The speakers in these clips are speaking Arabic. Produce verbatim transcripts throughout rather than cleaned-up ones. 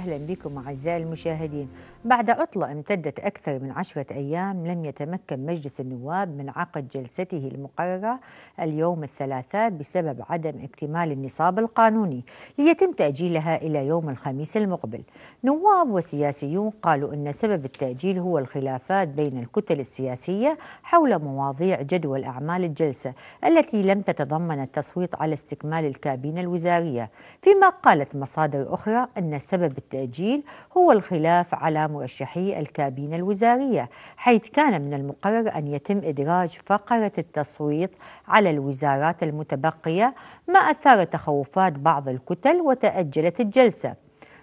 وسهلا بكم أعزائي المشاهدين. بعد عطلة امتدت أكثر من عشرة أيام لم يتمكن مجلس النواب من عقد جلسته المقررة اليوم الثلاثاء بسبب عدم اكتمال النصاب القانوني ليتم تأجيلها إلى يوم الخميس المقبل. نواب وسياسيون قالوا أن سبب التأجيل هو الخلافات بين الكتل السياسية حول مواضيع جدول أعمال الجلسة التي لم تتضمن التصويت على استكمال الكابينة الوزارية، فيما قالت مصادر أخرى أن سبب التأجيل هو الخلاف على مرشحي الكابينة الوزارية، حيث كان من المقرر أن يتم إدراج فقرة التصويت على الوزارات المتبقية، ما أثار تخوفات بعض الكتل وتأجلت الجلسة.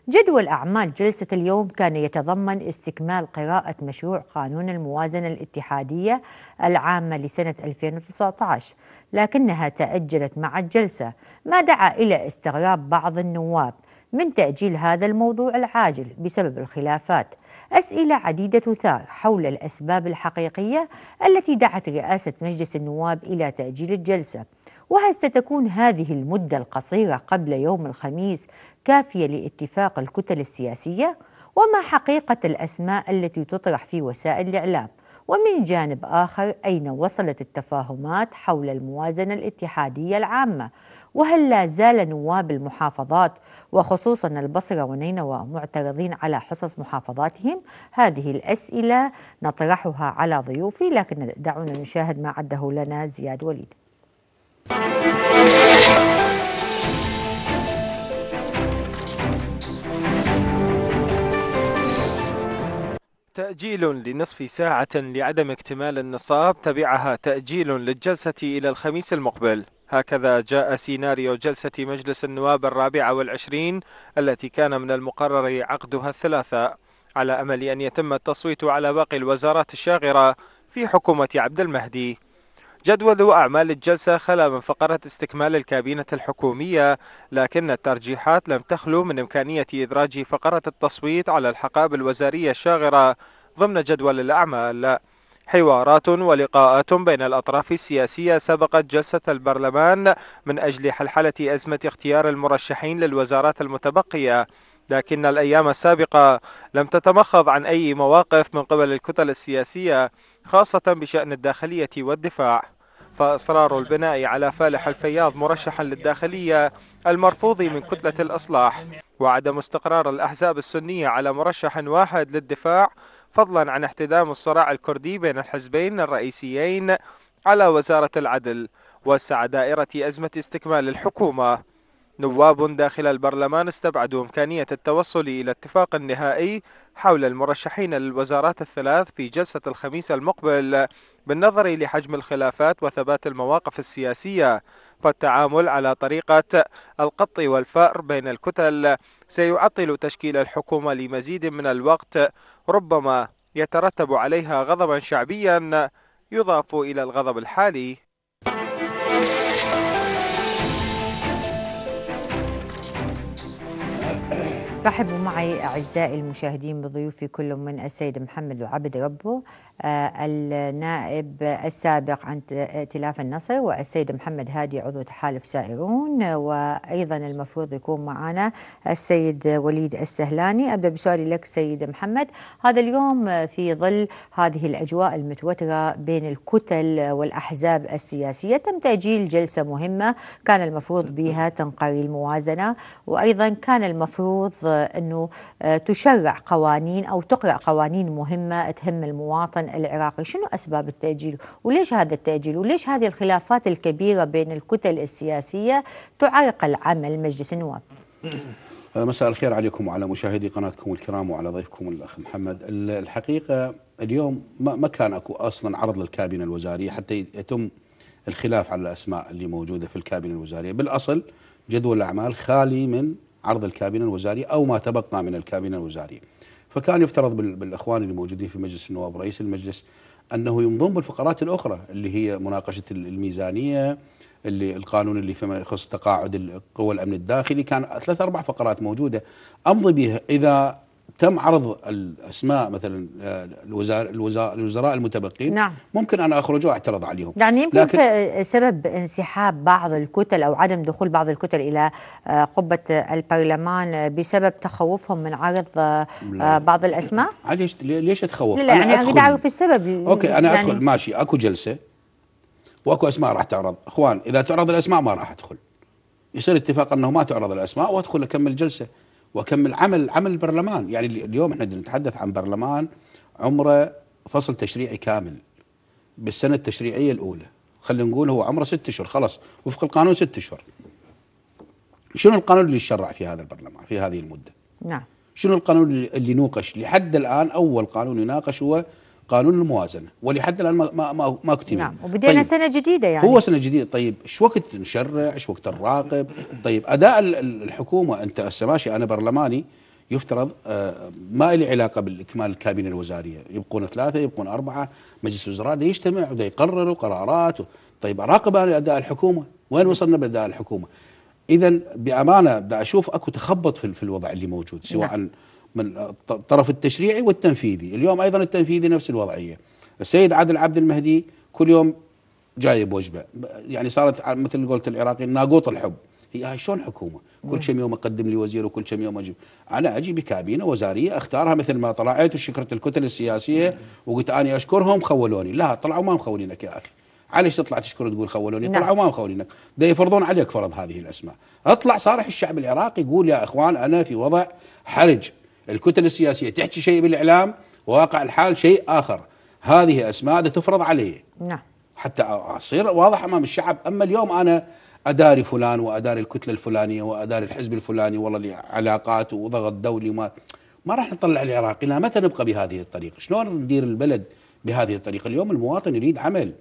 جدول أعمال جلسة اليوم كان يتضمن استكمال قراءة مشروع قانون الموازنة الاتحادية العامة لسنة ألفين وتسعة عشر، لكنها تأجلت مع الجلسة، ما دعا إلى استغراب بعض النواب من تأجيل هذا الموضوع العاجل بسبب الخلافات. أسئلة عديدة تثار حول الأسباب الحقيقية التي دعت رئاسة مجلس النواب إلى تأجيل الجلسة، وهل ستكون هذه المدة القصيرة قبل يوم الخميس كافية لاتفاق الكتل السياسية؟ وما حقيقة الأسماء التي تطرح في وسائل الإعلام؟ ومن جانب آخر، أين وصلت التفاهمات حول الموازنة الاتحادية العامة؟ وهل لا زال نواب المحافظات وخصوصا البصرة ونينوى معترضين على حصص محافظاتهم؟ هذه الأسئلة نطرحها على ضيوفي، لكن دعونا نشاهد ما عده لنا زياد وليد. تأجيل لنصف ساعة لعدم اكتمال النصاب، تبعها تأجيل للجلسة إلى الخميس المقبل. هكذا جاء سيناريو جلسة مجلس النواب الرابعة والعشرين التي كان من المقرر عقدها الثلاثاء، على أمل أن يتم التصويت على باقي الوزارات الشاغرة في حكومة عبد المهدي. جدول أعمال الجلسة خلا من فقرة استكمال الكابينة الحكومية، لكن الترجيحات لم تخلو من إمكانية إدراج فقرة التصويت على الحقائب الوزارية الشاغرة ضمن جدول الأعمال. حوارات ولقاءات بين الأطراف السياسية سبقت جلسة البرلمان من أجل حلحلة أزمة اختيار المرشحين للوزارات المتبقية، لكن الأيام السابقة لم تتمخض عن أي مواقف من قبل الكتل السياسية، خاصة بشأن الداخلية والدفاع. فإصرار البناء على فالح الفياض مرشحا للداخلية المرفوض من كتلة الإصلاح، وعدم استقرار الأحزاب السنية على مرشح واحد للدفاع، فضلا عن احتدام الصراع الكردي بين الحزبين الرئيسيين على وزارة العدل، وسع دائرة أزمة استكمال الحكومة. نواب داخل البرلمان استبعدوا إمكانية التوصل إلى اتفاق نهائي حول المرشحين للوزارات الثلاث في جلسة الخميس المقبل، بالنظر لحجم الخلافات وثبات المواقف السياسية، فالتعامل على طريقة القط والفأر بين الكتل سيعطل تشكيل الحكومة لمزيد من الوقت، ربما يترتب عليها غضبا شعبيا يضاف إلى الغضب الحالي. رحبوا معي أعزائي المشاهدين بضيوفي، كل من السيد محمد العبد ربو النائب السابق عن ائتلاف النصر، والسيد محمد هادي عضو تحالف سائرون، وأيضا المفروض يكون معنا السيد وليد السهلاني. أبدأ بسؤالي لك سيد محمد، هذا اليوم في ظل هذه الأجواء المتوترة بين الكتل والأحزاب السياسية تم تأجيل جلسة مهمة كان المفروض بها تنقري الموازنة، وأيضا كان المفروض أنه تشرع قوانين أو تقرأ قوانين مهمة تهم المواطن العراقي. شنو أسباب التأجيل؟ وليش هذا التأجيل؟ وليش هذه الخلافات الكبيرة بين الكتل السياسية تعرق العمل مجلس النواب؟ مساء الخير عليكم وعلى مشاهدي قناتكم الكرام وعلى ضيفكم الأخ محمد. الحقيقة اليوم ما كان أكو أصلا عرض للكابينة الوزارية حتى يتم الخلاف على الأسماء اللي موجودة في الكابينة الوزارية. بالأصل جدول الأعمال خالي من عرض الكابينة الوزارية أو ما تبقى من الكابينة الوزارية، فكان يفترض بالأخوان اللي موجودين في مجلس النواب رئيس المجلس أنه ينضم بالفقرات الأخرى اللي هي مناقشة الميزانية، اللي القانون اللي فيما يخص تقاعد القوى الأمن الداخلي، كان ثلاث أربع فقرات موجودة أمضي بها. إذا تم عرض الاسماء مثلا الوزراء الوزراء المتبقين، نعم. ممكن انا اخرج واعترض عليهم، يعني يمكن لكن سبب انسحاب بعض الكتل او عدم دخول بعض الكتل الى قبه البرلمان بسبب تخوفهم من عرض بعض الاسماء. ليش ليش اتخوف؟ لا لا انا اريد اعرف السبب. اوكي انا يعني ادخل ماشي، اكو جلسه واكو اسماء راح تعرض، اخوان اذا تعرض الاسماء ما راح ادخل، يصير اتفاق انه ما تعرض الاسماء وادخل اكمل جلسه واكمل عمل عمل البرلمان. يعني اليوم احنا نتحدث عن برلمان عمره فصل تشريعي كامل بالسنه التشريعيه الاولى، خلينا نقول هو عمره ست اشهر خلاص وفق القانون ست اشهر. شنو القانون اللي شرع في هذا البرلمان في هذه المده؟ نعم. شنو القانون اللي نوقش؟ لحد الان اول قانون يناقش هو قانون الموازنه، ولحد الان ما ما ما اكتمل. نعم، وبدينا طيب سنه جديده يعني. هو سنه جديده، طيب ايش وقت نشرع؟ ايش وقت نراقب؟ طيب اداء الحكومه انت هسه ماشي انا برلماني يفترض ما لي علاقه بالاكمال الكابينه الوزاريه، يبقون ثلاثه يبقون اربعه، مجلس الوزراء يجتمع ويقرروا قرارات، طيب اراقب انا اداء الحكومه، وين وصلنا باداء الحكومه؟ اذا بامانه دا اشوف اكو تخبط في الوضع اللي موجود سواء نعم. من الطرف التشريعي والتنفيذي. اليوم أيضا التنفيذي نفس الوضعية، السيد عادل عبد المهدي كل يوم جايب وجبة، يعني صارت مثل قلت العراقي ناقوط الحب. هي هاي شلون حكومة كل كم يوم أقدم لي وزير وكل كم يوم أجيب؟ أنا أجي بكابينة وزارية أختارها مثل ما طلعت وشكرت الكتل السياسية وقلت أنا أشكرهم خولوني، لا طلعوا ما مخولينك يا أخي، عليش تطلع تشكر وتقول خولوني؟ طلعوا ما مخولينك، ده يفرضون عليك فرض هذه الأسماء. أطلع صارح الشعب العراقي يقول يا إخوان أنا في وضع حرج، الكتل السياسية تحكي شيء بالإعلام وواقع الحال شيء آخر، هذه أسماء تفرض عليه نعم حتى أصير واضح أمام الشعب. أما اليوم أنا أداري فلان وأداري الكتلة الفلانية وأداري الحزب الفلاني والله لي علاقات وضغط دولي وما ما راح نطلع العراق. لا متى نبقى بهذه الطريقة؟ شلون ندير البلد بهذه الطريقة؟ اليوم المواطن يريد عمل،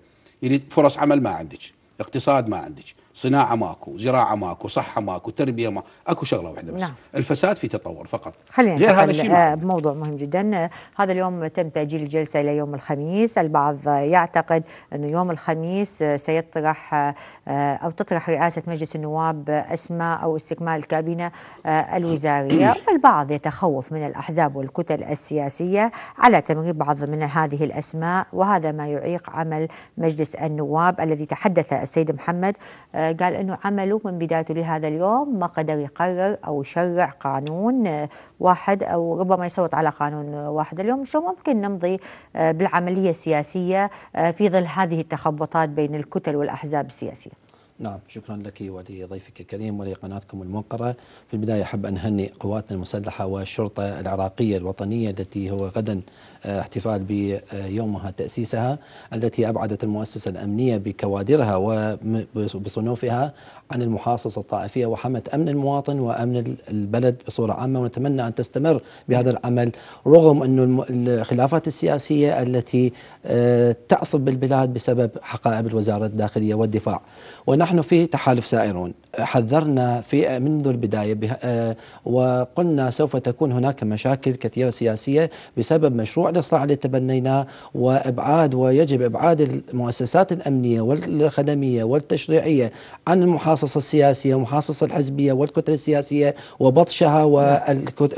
يريد فرص عمل، ما عندك اقتصاد، ما عندك صناعة، ماكو زراعة، ماكو صحة، ماكو تربية، ما اكو شغلة واحدة بس، نعم. الفساد في تطور فقط. خلينا غير هذا الشيء بموضوع مهم جدا. هذا اليوم تم تأجيل الجلسة إلى يوم الخميس، البعض يعتقد أنه يوم الخميس سيطرح أو تطرح رئاسة مجلس النواب أسماء أو استكمال الكابينة الوزارية، والبعض يتخوف من الأحزاب والكتل السياسية على تمرير بعض من هذه الأسماء، وهذا ما يعيق عمل مجلس النواب الذي تحدث السيد محمد قال أنه عمله من بدايته لهذا اليوم ما قدر يقرر أو يشرع قانون واحد أو ربما يصوت على قانون واحد. اليوم شو ممكن نمضي بالعملية السياسية في ظل هذه التخبطات بين الكتل والأحزاب السياسية؟ نعم، شكرا لك ولضيفك الكريم ولقناتكم المنقرة. في البداية أحب أن أهنئ قواتنا المسلحة والشرطة العراقية الوطنية التي هو غدا احتفال بيومها تأسيسها، التي أبعدت المؤسسة الأمنية بكوادرها وبصنوفها عن المحاصصة الطائفية وحمت أمن المواطن وأمن البلد بصورة عامة، ونتمنى أن تستمر بهذا العمل رغم أن الخلافات السياسية التي تعصب بالبلاد بسبب حقائب الوزارة الداخلية والدفاع. ونحن في تحالف سائرون، حذرنا في منذ البداية وقلنا سوف تكون هناك مشاكل كثيرة سياسية بسبب مشروع الإصلاح اللي تبنيناه وإبعاد ويجب إبعاد المؤسسات الأمنية والخدمية والتشريعية عن المحاصصة السياسية والمحاصصة الحزبية والكتل السياسية وبطشها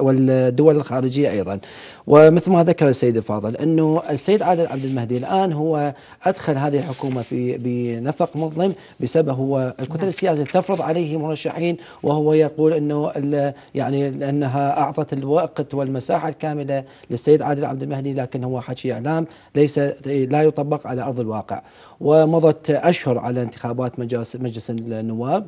والدول الخارجية أيضا. ومثل ما ذكر السيد الفاضل أنه السيد عادل عبد المهدي الآن هو أدخل هذه الحكومة في بنفق مظلم بسبب هو الكتل السياسية تفرض عليه مرشحين، وهو يقول انه يعني لانها اعطت الوقت والمساحه الكامله للسيد عادل عبد المهدي، لكن هو حكي اعلام ليس لا يطبق على ارض الواقع. ومضت اشهر على انتخابات مجلس مجلس النواب،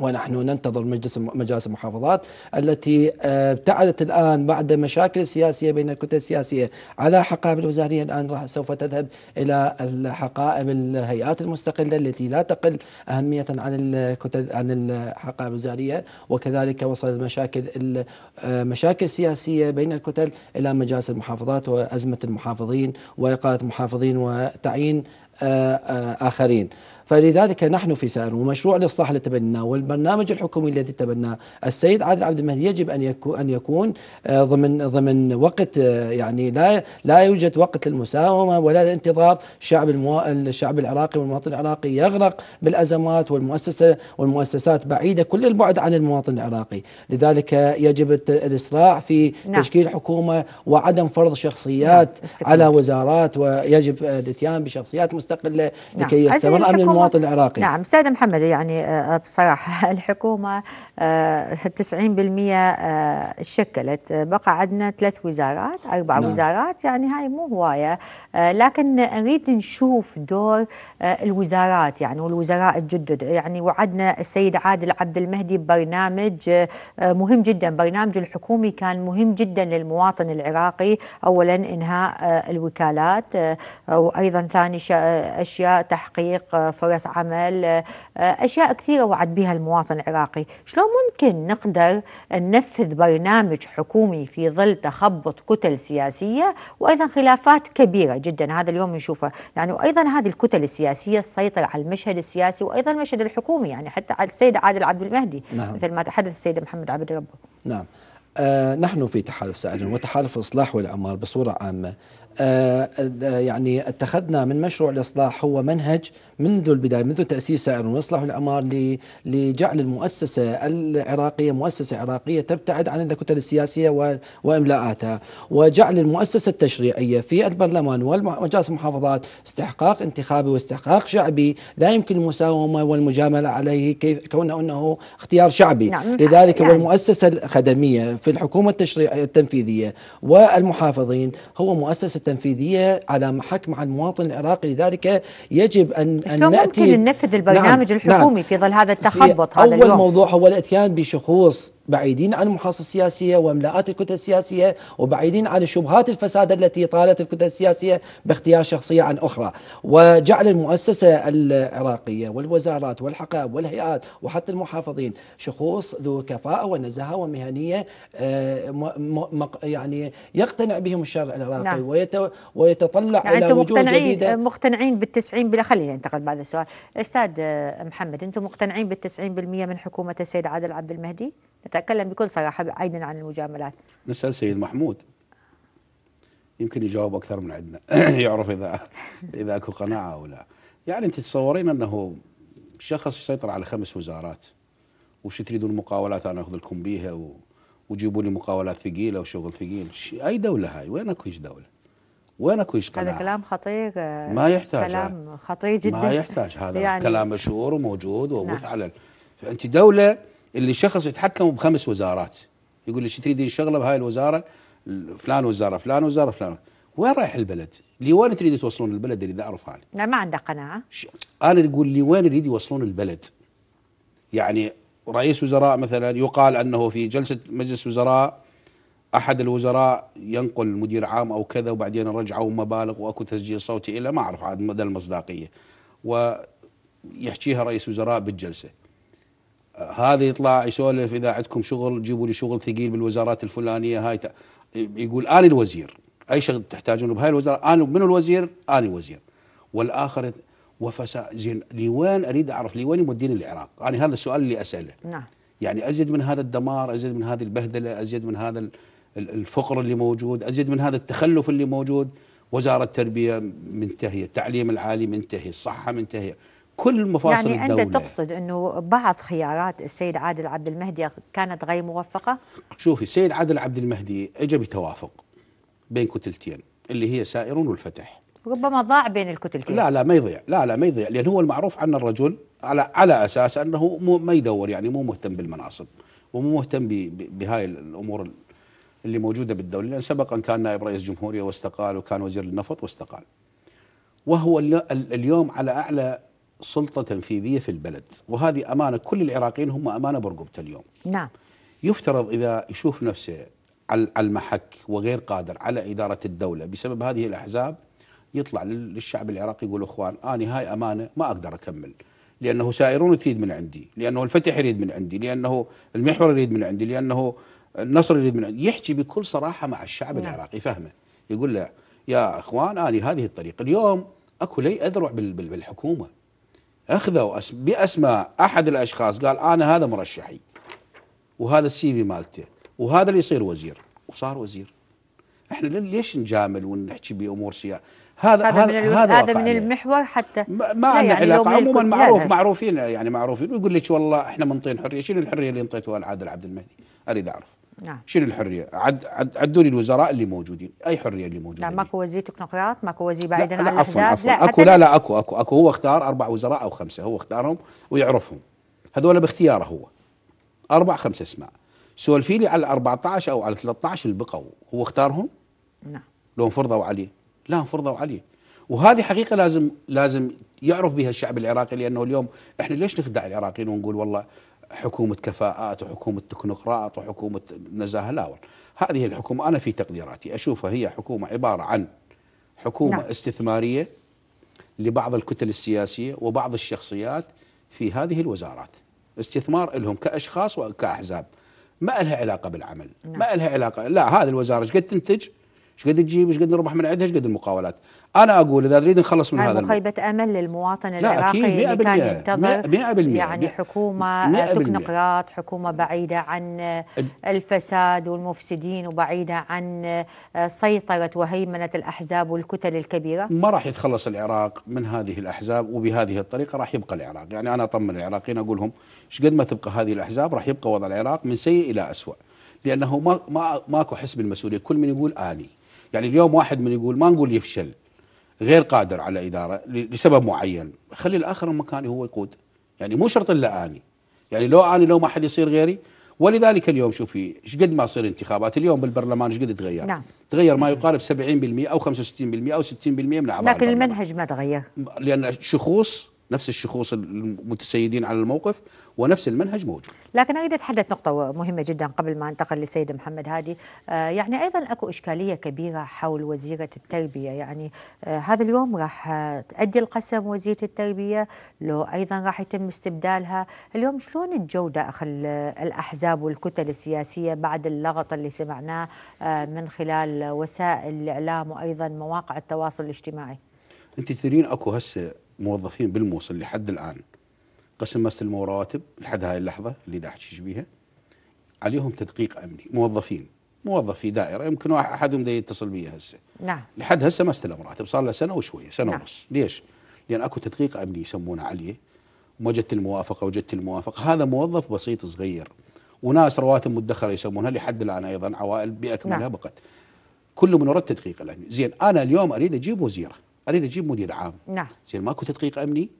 ونحن ننتظر مجلس مجالس المحافظات التي ابتعدت الان بعد مشاكل سياسيه بين الكتل السياسيه على حقائب الوزاريه، الان راح سوف تذهب الى الحقائب الهيئات المستقله التي لا تقل اهميه عن الكتل عن الحقائب الوزاريه، وكذلك وصل المشاكل المشاكل السياسيه بين الكتل الى مجالس المحافظات وازمه المحافظين واقاله المحافظين وتعيين آخرين. فلذلك نحن في سائر ومشروع الإصلاح الذي تبناه والبرنامج الحكومي الذي تبناه السيد عادل عبد المهدي يجب أن يكون أن يكون ضمن ضمن وقت، يعني لا لا يوجد وقت للمساومة ولا للانتظار. الشعب المو... الشعب العراقي والمواطن العراقي يغرق بالأزمات، والمؤسسة والمؤسسات بعيدة كل البعد عن المواطن العراقي. لذلك يجب الإسراع في نعم. تشكيل حكومة وعدم فرض شخصيات نعم. على وزارات، ويجب الاتيان بشخصيات مستقلة نعم. لكي يستمر أمن المواطن العراقي. نعم سيد محمد، يعني بصراحة الحكومة تسعين بالمئة شكلت، بقى عندنا ثلاث وزارات أربع نعم. وزارات، يعني هاي مو هواية، لكن نريد نشوف دور الوزارات يعني والوزراء الجدد. يعني وعدنا السيد عادل عبد المهدي ببرنامج مهم جدا، برنامج الحكومي كان مهم جدا للمواطن العراقي، أولا إنهاء الوكالات، وأيضا ثاني أشياء تحقيق فرص عمل، أشياء كثيرة وعد بها المواطن العراقي. شلون ممكن نقدر ننفذ برنامج حكومي في ظل تخبط كتل سياسية وأيضا خلافات كبيرة جدا هذا اليوم نشوفها، يعني وأيضا هذه الكتل السياسية تسيطر على المشهد السياسي وأيضا المشهد الحكومي، يعني حتى على السيد عادل عبد المهدي نعم. مثل ما تحدث السيد محمد عبد ربه. نعم آه نحن في تحالف سائر وتحالف الإصلاح والإعمار بصورة عامة آه يعني اتخذنا من مشروع الإصلاح هو منهج منذ البداية، منذ تأسيس سائر وإصلاح والإعمار، لجعل المؤسسة العراقية مؤسسة عراقية تبتعد عن الكتل السياسية وإملاءاتها، وجعل المؤسسة التشريعية في البرلمان ومجالس المحافظات استحقاق انتخابي واستحقاق شعبي لا يمكن المساومة والمجاملة عليه كيف كونه أنه اختيار شعبي نعم. لذلك يعني والمؤسسة الخدمية في الحكومة التشريعية التنفيذية والمحافظين هو مؤسسة تنفيذية على محك مع المواطن العراقي. لذلك يجب أن شلون ممكن ننفذ البرنامج نعم الحكومي نعم في ظل هذا التخبط هذا اليوم؟ أول موضوع هو الاتيان بشخوص بعيدين عن المحاصصة السياسية واملاءات الكتل السياسية، وبعيدين عن شبهات الفساد التي طالت الكتل السياسية باختيار شخصية عن أخرى، وجعل المؤسسة العراقية والوزارات والحقائب والهيئات وحتى المحافظين شخوص ذو كفاءة ونزاهة ومهنية يعني يقتنع بهم الشارع العراقي نعم. ويت ويتطلع يعني إلى وجوه جديدة. أنتم مقتنعين بالتسعين بلا خلينا ننتقل بعد السؤال أستاذ محمد، أنتم مقتنعين بالتسعين بالمئة من حكومة السيد عادل عبد المهدي؟ نتكلم بكل صراحة بعيدا عن المجاملات. نسأل سيد محمود يمكن يجاوب أكثر من عندنا يعرف إذا إذا أكو قناعة أو لا. يعني أنت تتصورين أنه شخص يسيطر على خمس وزارات، وش تريدون مقاولات أنا أخذ لكم بيها وجيبوا لي مقاولات ثقيلة وشغل ثقيل؟ أي دولة هاي؟ وين أكو هيج دولة؟ وين اكو ايش قناعة؟ هذا كلام خطير، ما يحتاج، كلام خطير جدا ما يحتاج هذا يعني كلام مشهور وموجود ومبث نعم. على فأنت دولة اللي شخص يتحكم بخمس وزارات يقول لي تريدين شغله بهاي الوزاره فلان وزاره فلان وزاره فلان، وين رايح البلد؟ لوين تريد توصلون البلد؟ اللي اعرف انا لا ما عنده قناعه. انا اقول لوين يريد يوصلون البلد؟ يعني رئيس وزراء مثلا يقال انه في جلسه مجلس وزراء احد الوزراء ينقل مدير عام او كذا وبعدين رجعوا مبالغ واكو تسجيل صوتي الا ما اعرف عاد مدى المصداقيه، ويحكيها رئيس وزراء بالجلسه. هذا يطلع يسولف اذا عندكم شغل جيبوا لي شغل ثقيل بالوزارات الفلانيه هاي، يقول انا الوزير اي شغل تحتاجونه بهاي الوزاره انا منو الوزير؟ انا الوزير. والاخر وفساد. زين لوين اريد اعرف لوين يوديني العراق؟ انا هذا السؤال اللي اساله. نعم. يعني ازيد من هذا الدمار، ازيد من هذه البهدله، ازيد من هذا الفقر اللي موجود، ازيد من هذا التخلف اللي موجود. وزاره التربيه منتهيه، التعليم العالي منتهي، الصحه منتهيه، كل مفاصل يعني الدوله. يعني انت تقصد انه بعض خيارات السيد عادل عبد المهدي كانت غير موفقه؟ شوفي السيد عادل عبد المهدي اجى بتوافق بين كتلتين اللي هي سائرون والفتح. ربما ضاع بين الكتلتين. لا لا ما يضيع، لا لا ما يضيع، لان هو المعروف عن الرجل على على اساس انه مو ما يدور، يعني مو مهتم بالمناصب ومو مهتم بهاي الامور اللي موجوده بالدوله، لان سبقا كان نائب رئيس جمهوريه واستقال، وكان وزير النفط واستقال. وهو اليوم على اعلى سلطه تنفيذيه في البلد، وهذه امانه كل العراقيين هم امانه برقبته اليوم. نعم. يفترض اذا يشوف نفسه على المحك وغير قادر على اداره الدوله بسبب هذه الاحزاب يطلع للشعب العراقي يقول اخوان انا هاي امانه ما اقدر اكمل، لانه سائرون تريد من عندي، لانه الفتح يريد من عندي، لانه المحور يريد من عندي، لانه النصر يريد من عندي. يحكي بكل صراحه مع الشعب نعم. العراقي فهمه، يقول له يا اخوان انا هذه الطريقه. اليوم اكو لي اذرع بالحكومه اخذوا باسماء احد الاشخاص، قال انا هذا مرشحي وهذا السي في مالته وهذا اللي يصير وزير، وصار وزير. احنا ليش نجامل ونحكي بامور سياسيه؟ هذا هذا من هذا, هذا من المحور حتى ما عندنا علاقه. عموما معروف لها. معروفين يعني معروفين، ويقول لك والله احنا منطين حريه، شنو الحريه اللي انطيتوها لعادل عبد المهدي؟ اريد اعرف. نعم. شنو الحريه؟ عد عد عدوا لي الوزراء اللي موجودين، اي حريه اللي موجوده؟ نعم ماكو وزير تكنوقراط، ماكو وزير بعيدا عن الاحزاب، لا اكو لا لا اكو اكو اكو هو اختار اربع وزراء او خمسه، هو اختارهم ويعرفهم. هذول باختياره هو. اربع خمسه اسماء. سولفي لي على أربعة عشر او على ثلاثة عشر اللي بقوا، هو اختارهم؟ نعم. لو انفرضوا عليه؟ لا انفرضوا عليه. وهذه حقيقه لازم لازم يعرف بها الشعب العراقي، لانه اليوم احنا ليش نخدع العراقيين ونقول والله حكومه كفاءات وحكومه تكنوقراط وحكومه نزاهه؟ لا والله، هذه الحكومه انا في تقديراتي اشوفها هي حكومه عباره عن حكومه نعم. استثماريه لبعض الكتل السياسيه وبعض الشخصيات في هذه الوزارات، استثمار لهم كاشخاص وكاحزاب، ما لها علاقه بالعمل، نعم. ما لها علاقه، لا هذه الوزاره ايش قد تنتج؟ ايش قد تجيب؟ ايش قد نربح من عندها؟ ايش قد المقاولات؟ انا اقول اذا نريد نخلص من هذا خيبه امل للمواطن العراقي اللي كان ينتظر مئة بالمئة يعني حكومه تكنوقراط، حكومه بعيده عن الفساد والمفسدين وبعيده عن سيطره وهيمنه الاحزاب والكتل الكبيره. ما راح يتخلص العراق من هذه الاحزاب، وبهذه الطريقه راح يبقى العراق، يعني انا اطمن العراقيين اقول لهم ايش قد ما تبقى هذه الاحزاب راح يبقى وضع العراق من سيء الى اسوء، لانه ما ما ماكو حس بالمسؤوليه، كل من يقول اني. يعني اليوم واحد من يقول ما نقول يفشل، غير قادر على إدارة لسبب معين، خلي الآخر مكاني هو يقود، يعني مو شرط إلا أني، يعني لو أني لو ما حد يصير غيري. ولذلك اليوم شوفي ايش قد ما تصير انتخابات اليوم بالبرلمان ايش قد تغير؟ نعم. تغير ما يقارب سبعين بالمئة او خمسة وستين بالمئة او ستين بالمئة من أعضاء، لكن المنهج ما تغير، لأن الشخوص نفس الشخوص المتسيدين على الموقف ونفس المنهج موجود. لكن اريد اتحدث نقطه مهمه جدا قبل ما انتقل للسيد محمد هادي، آه يعني ايضا اكو اشكاليه كبيره حول وزيره التربيه، يعني آه هذا اليوم راح تؤدي القسم وزيره التربيه، لو ايضا راح يتم استبدالها، اليوم شلون الجوده اخل الاحزاب والكتل السياسيه بعد اللغط اللي سمعناه آه من خلال وسائل الاعلام وايضا مواقع التواصل الاجتماعي؟ انت تدرين اكو هسه موظفين بالموصل لحد الآن قسم ما استلموا رواتب لحد هاي اللحظة اللي دا أحكيش بيها، عليهم تدقيق أمني، موظفين موظفي دائرة، يمكن أحدهم دا يتصل بي هسه، نعم، لحد هسه ما استلم راتب، صار له سنة وشوية، سنة نعم. ونص. ليش؟ لأن أكو تدقيق أمني يسمونه عليه، وجدت الموافقة وجدت الموافقة، هذا موظف بسيط صغير، وناس رواتب مدخرة يسمونها لحد الآن أيضا، عوائل بأكملها نعم. بقت، كله من وراء التدقيق الأمني. زين أنا اليوم أريد أجيب وزيرة، اريد اجيب مدير عام، نعم، زين ماكو تدقيق امني؟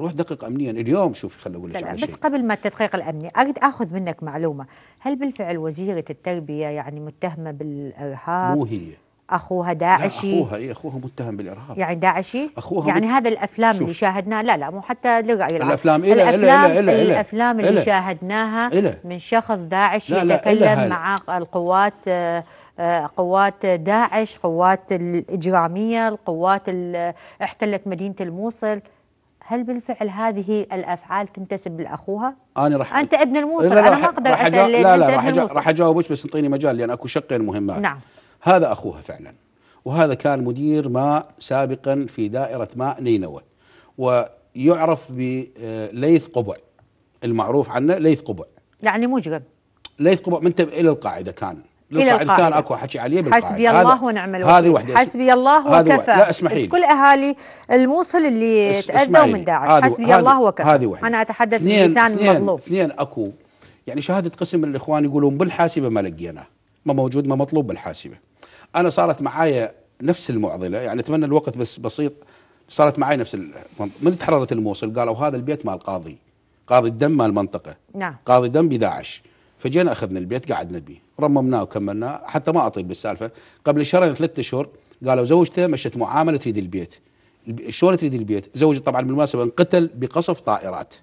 روح دقق امنيا اليوم. شوفي خليني اقول لك على شيء، بس قبل ما التدقيق الامني اريد اخذ منك معلومه، هل بالفعل وزيره التربيه يعني متهمه بالارهاب؟ مو هي، اخوها داعشي، اخوها اي اخوها متهم بالارهاب، يعني داعشي اخوها، يعني مت... هذا الافلام شوف. اللي شاهدناها، لا لا مو حتى للراي العام، الافلام إلا الافلام إلا إلا إلا إلا الافلام إلا اللي إلا شاهدناها إلا من شخص داعشي يتكلم مع القوات، قوات داعش، قوات الإجرامية، القوات اللي احتلت مدينة الموصل، هل بالفعل هذه الأفعال تنتسب لأخوها؟ أنا رح أنت ابن الموصل، أنا ما أقدر أسأل لأن لا لا أنت راح أجاوبك، بس انطيني مجال لأن أكو شقين مهمات. نعم. هذا أخوها فعلا، وهذا كان مدير ماء سابقا في دائرة ماء نينوى، ويعرف بليث قبع، المعروف عنه ليث قبع، يعني مجرم. ليث قبع منتبه إلى القاعدة كان إلى القاعدة، كان اكو حكي عليه بالقاعدة، حسبي الله ونعم الوكيل، حسبي الله وكفى، لا اسمحي لي، كل اهالي الموصل اللي تأذوا من داعش، حسبي الله وكفى، انا اتحدث بلسان مظلوم. اثنين اكو يعني شهادة قسم من الاخوان يقولون بالحاسبة ما لقيناه، ما موجود، ما مطلوب بالحاسبة. انا صارت معايا نفس المعضلة، يعني اتمنى الوقت بس بسيط، صارت معاي نفس من تحررت الموصل قالوا هذا البيت مال قاضي، قاضي الدم مال المنطقة، نعم، قاضي دم بداعش، فجينا اخذنا البيت قعدنا بيه، رممناه وكملناه، حتى ما اطيب بالسالفه، قبل شهرين ثلاثة اشهر قالوا زوجته مشت معامله تريد البيت. شلون تريد البيت؟ زوجي طبعا بالمناسبه انقتل بقصف طائرات،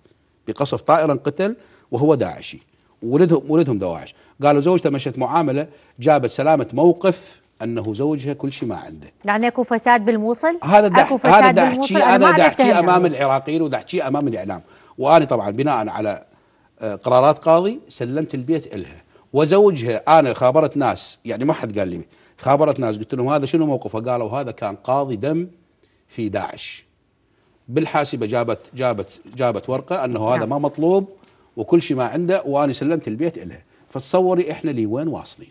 بقصف طائره انقتل وهو داعشي، وولدهم ولدهم دواعش، قالوا زوجته مشت معامله جابت سلامه موقف انه زوجها كل شيء ما عنده. يعني اكو فساد بالموصل؟ هذا اكو فساد بالموصل، انا دا احكي امام العراقيين ودا احكي امام الاعلام، وانا طبعا بناء على قرارات قاضي سلمت البيت إلها، وزوجها أنا خابرت ناس، يعني ما حد قال لي، خابرت ناس قلت لهم هذا شنو موقفه؟ قالوا هذا كان قاضي دم في داعش. بالحاسبة جابت جابت جابت ورقة أنه نعم. هذا ما مطلوب وكل شيء ما عنده وأنا سلمت البيت إلها. فتصوري إحنا لي وين واصلين؟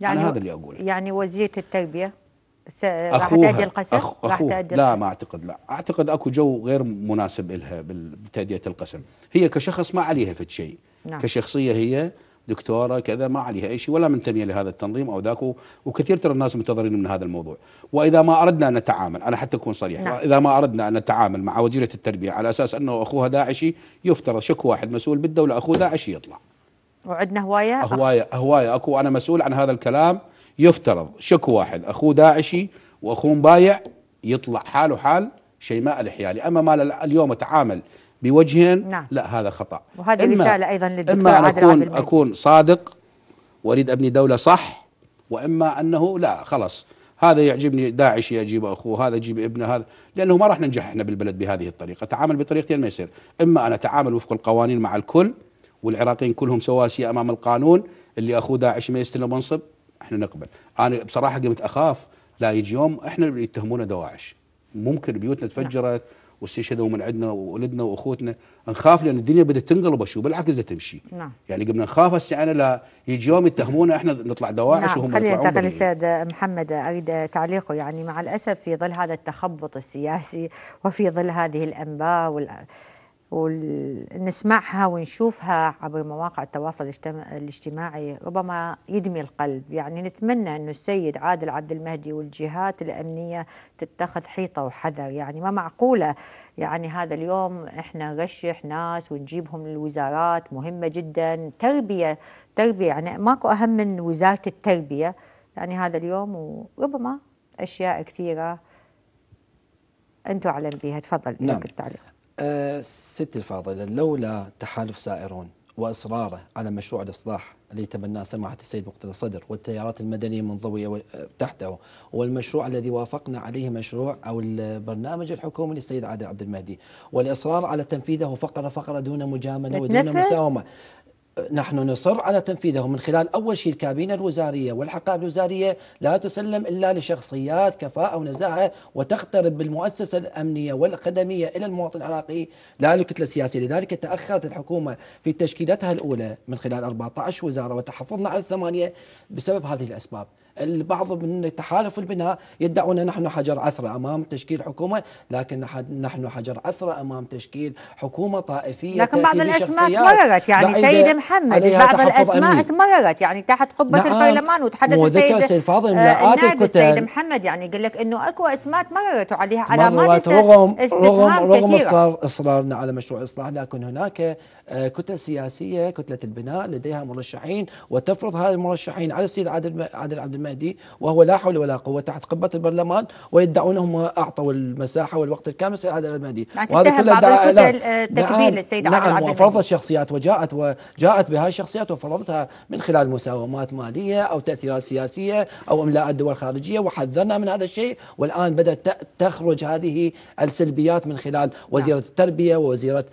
يعني أنا هذا اللي أقوله. يعني وزيرة التربية راح تأدي القسم؟ أخ راح تأدي لا ما أعتقد، لا أعتقد أكو جو غير مناسب إلها بتأدية القسم. هي كشخص ما عليها في شيء نعم. كشخصية هي دكتورة كذا ما عليها أي شيء ولا منتمية لهذا التنظيم أو ذاك، وكثير ترى الناس منتظرين من هذا الموضوع. وإذا ما أردنا أن نتعامل، أنا حتى أكون صريح نعم. إذا ما أردنا أن نتعامل مع وزيرة التربية على أساس أنه أخوها داعشي، يفترض شكو واحد مسؤول بالدولة أخوه داعشي يطلع. وعندنا هواية هواية هواية أكو، أنا مسؤول عن هذا الكلام، يفترض شكو واحد أخوه داعشي وأخوه مبايع يطلع حاله حال شيماء الحيالي. أما ما اليوم أتعامل بوجهين نعم. لا هذا خطأ. وهذه رسالة أيضا للدكتور عادل عادل. إما أكون صادق وأريد أبني دولة صح، وإما أنه لا خلص هذا يعجبني داعش يجيب أخوه، هذا يجيب ابنه، هذا لأنه ما راح ننجح إحنا بالبلد بهذه الطريقة. تعامل بطريقتين ما يصير، إما أنا أتعامل وفق القوانين مع الكل والعراقيين كلهم سواسية أمام القانون، اللي أخوه داعش ما يستلم منصب إحنا نقبل. أنا بصراحة قمت أخاف لا يجي يوم إحنا يتهمونا دواعش، ممكن بيوتنا تفجرت نعم. واستشهدوا من عندنا وولدنا واخوتنا، نخاف لان الدنيا بدات تنقلب اشوف بالعكس بدها تمشي. نعم. يعني قبل نخاف هسه انا لا يجي يوم يتهمونا احنا نطلع دواعش نعم. وهم يطلعون. خلينا ننتقل للسيد محمد، اريد تعليقه. يعني مع الاسف في ظل هذا التخبط السياسي وفي ظل هذه الانباء وال... ونسمعها ونشوفها عبر مواقع التواصل الاجتماعي ربما يدمي القلب. يعني نتمنى أن السيد عادل عبد المهدي والجهات الأمنية تتخذ حيطة وحذر. يعني ما معقولة يعني هذا اليوم إحنا نرشح ناس ونجيبهم للوزارات مهمة جدا، تربية تربية يعني ماكو أهم من وزارة التربية يعني هذا اليوم، وربما أشياء كثيرة أنت أعلن بها. تفضل لك التعليق. أه ستي الفاضلة، لولا تحالف سائرون وإصراره على مشروع الإصلاح اللي تبناه سماحة السيد مقتدى الصدر والتيارات المدنية المنضوية تحته، والمشروع الذي وافقنا عليه مشروع أو البرنامج الحكومي للسيد عادل عبد المهدي، والإصرار على تنفيذه فقرة فقرة دون مجاملة ودون مساومة، نحن نصر على تنفيذه من خلال أول شيء الكابينة الوزارية والحقائب الوزارية لا تسلم إلا لشخصيات كفاءة ونزاهة وتقترب بالمؤسسة الأمنية والخدمية إلى المواطن العراقي لا للكتلة السياسية. لذلك تأخرت الحكومة في تشكيلتها الأولى من خلال أربعة عشر وزارة وتحفظنا على الثمانية بسبب هذه الأسباب. البعض من تحالف البناء يدعون نحن حجر عثرة أمام تشكيل حكومة، لكن نحن حجر عثرة أمام تشكيل حكومة طائفية. لكن بعض الأسماء تمررت يعني سيد محمد، بعض الأسماء تمررت يعني تحت قبة نعم البرلمان، وتحدث السيد النائب السيد محمد يعني قال لك أنه أكو أسماء تمررت وعليها علامات استفهام كثيرة. رغم إصرارنا على مشروع إصلاح، لكن هناك كتل سياسية كتلة البناء لديها مرشحين وتفرض هذه المرشحين على السيد عادل عادل عبد المهدي وهو لا حول ولا قوة تحت قبة البرلمان، ويدعونهم أعطوا المساحة والوقت الكامل للسيد عادل المهدي. وهذا كله تكبير للسيد عادل المهدي. نعم، وفرضت شخصيات وجاءت وجاءت بهاي الشخصيات وفرضتها من خلال مساومات مالية أو تأثيرات سياسية أو إملاء الدول الخارجية، وحذرنا من هذا الشيء. والآن بدأت تخرج هذه السلبيات من خلال وزيرة نعم. التربية ووزيرة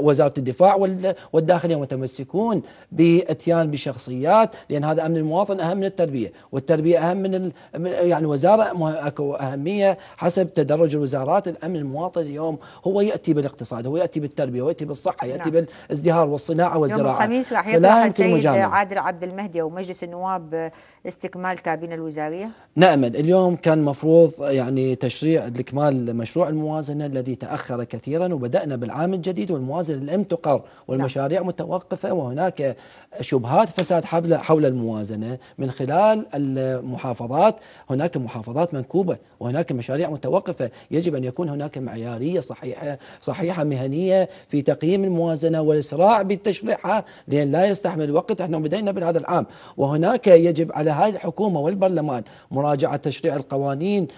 وزارة الدفاع والداخلية، متمسكون بإتيان بشخصيات، لأن هذا أمن المواطن أهم من التربية، والتربية أهم من ال... يعني وزارة أكو أهمية حسب تدرج الوزارات. الأمن المواطن اليوم هو يأتي بالاقتصاد، هو يأتي بالتربية، هو يأتي بالصحة، يأتي نعم. بالازدهار والصناعة والزراعة. يوم الخميس راح يطرح السيد عادل عبد المهدي ومجلس النواب استكمال كابينة الوزارية. نأمل اليوم كان مفروض يعني تشريع لإكمال مشروع الموازنة الذي تأخر كثيرا، وبدأنا بالعام الجديد والموازنة لم تقر والمشاريع نعم. متوقفة، وهناك شبهات فساد حول حول الموازنة من خلال المحافظات. هناك محافظات منكوبة وهناك مشاريع متوقفة. يجب أن يكون هناك معيارية صحيحة صحيحة مهنية في تقييم الموازنة والإسراع بتشريعها، لأن لا يستحمل الوقت. احنا بدينا بهذا العام، وهناك يجب على هذه الحكومة والبرلمان مراجعة تشريع القوانين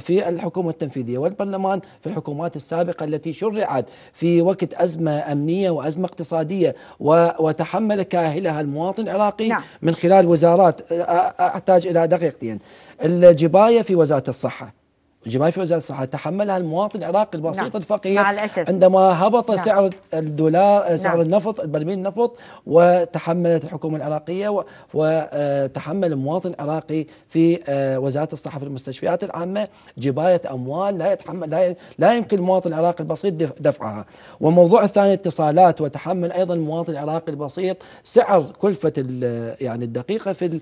في الحكومة التنفيذية والبرلمان في الحكومات السابقة التي شرعت في وقت أزمة أمنية وأزمة اقتصادية وتحمل كاهلها المواطن العراقي نعم. من خلال وزارات. أحتاج إلى دقيقتين. الجباية في وزارة الصحة، جمعية وزارة الصحة تحملها المواطن العراقي البسيط نعم. الفقير مع الأسف. عندما هبط نعم. سعر الدولار سعر نعم. النفط البرميل النفط وتحملت الحكومة العراقية وتحمل المواطن العراقي في وزارة الصحة في المستشفيات العامة جباية أموال لا يتحمل لا يمكن المواطن العراقي البسيط دفعها. والموضوع الثاني اتصالات وتحمل أيضا المواطن العراقي البسيط سعر كلفة يعني الدقيقة في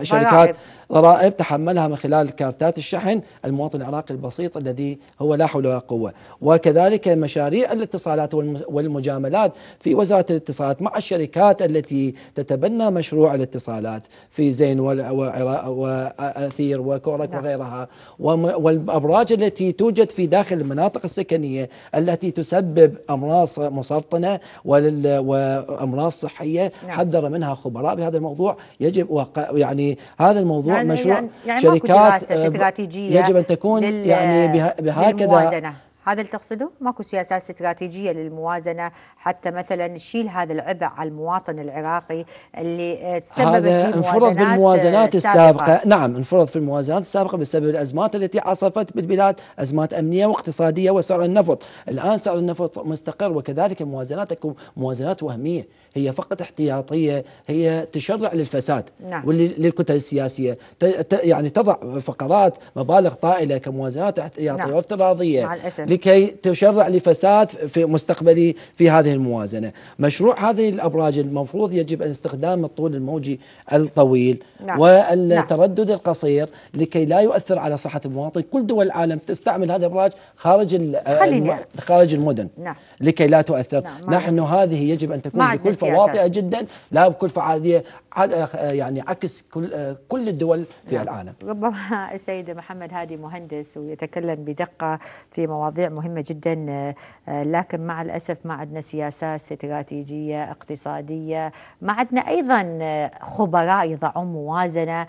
الشركات ضرائب تحملها من خلال كارتات الشحن المواطن العراقي البسيط الذي هو لا حول ولا قوة. وكذلك مشاريع الاتصالات والمجاملات في وزارة الاتصالات مع الشركات التي تتبنى مشروع الاتصالات في زين وأثير وكورك نعم. وغيرها والأبراج التي توجد في داخل المناطق السكنية التي تسبب أمراض مسرطنة وأمراض صحية نعم. حذر منها خبراء بهذا الموضوع. يجب يعني هذا الموضوع يعني مشروع يعني يعني شركات استراتيجية يجب أن تكون يعني بهكذا. هذا اللي تقصده؟ ماكو سياسات استراتيجية للموازنة حتى مثلا نشيل هذا العبء على المواطن العراقي اللي تسبب في انفرض بالموازنات السابقة. السابقة نعم انفرض في الموازنات السابقة بسبب الأزمات التي عصفت بالبلاد، أزمات أمنية واقتصادية وسعر النفط. الآن سعر النفط مستقر وكذلك الموازنات تكون موازنات وهمية، هي فقط احتياطية، هي تشرع للفساد نعم. وللكتل السياسية يعني تضع فقرات مبالغ طائلة كموازنات احتياطية نعم. وافتراضية مع الأسف لكي تشرع لفساد في مستقبلي في هذه الموازنة. مشروع هذه الأبراج المفروض يجب أن استخدام الطول الموجي الطويل نعم. والتردد نعم. القصير لكي لا يؤثر على صحة المواطن. كل دول العالم تستعمل هذه الأبراج خارج الم... خارج المدن نعم. لكي لا تؤثر نعم. نحن هذه يجب أن تكون بكلفة واطئة جدا لا بكلفة عادية يعني عكس كل كل الدول في نعم. العالم. ربما السيد محمد هادي مهندس ويتكلم بدقة في مواضيع مهمة جدا، لكن مع الأسف ما عندنا سياسات استراتيجية اقتصادية، ما عندنا أيضا خبراء يضعون موازنة